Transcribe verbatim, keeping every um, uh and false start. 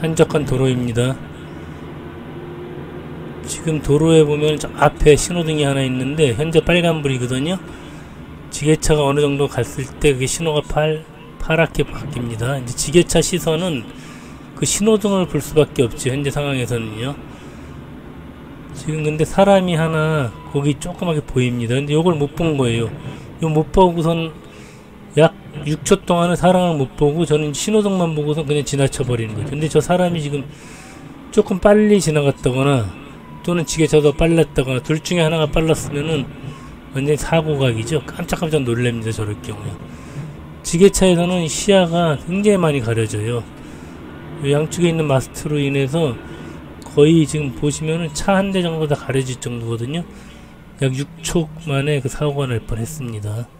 한적한 도로입니다. 지금 도로에 보면 저 앞에 신호등이 하나 있는데 현재 빨간불이거든요. 지게차가 어느정도 갔을 때 그게 신호가 팔, 파랗게 바뀝니다. 이제 지게차 시선은 그 신호등을 볼 수밖에 없지, 현재 상황에서는요. 지금 근데 사람이 하나 거기 조그맣게 보입니다. 근데 요걸 못 본 거예요. 요 못 보고선 약 육 초 동안은 사람을 못 보고 저는 신호등만 보고선 그냥 지나쳐 버리는 거죠. 근데 저 사람이 지금 조금 빨리 지나갔다거나 또는 지게차도 빨랐다거나 둘 중에 하나가 빨랐으면은 완전히 사고각이죠. 깜짝깜짝 놀랍니다, 저럴 경우에. 지게차에서는 시야가 굉장히 많이 가려져요. 양쪽에 있는 마스트로 인해서 거의 지금 보시면은 차 한 대 정도 다 가려질 정도거든요. 약 육 초 만에 그 사고가 날 뻔했습니다.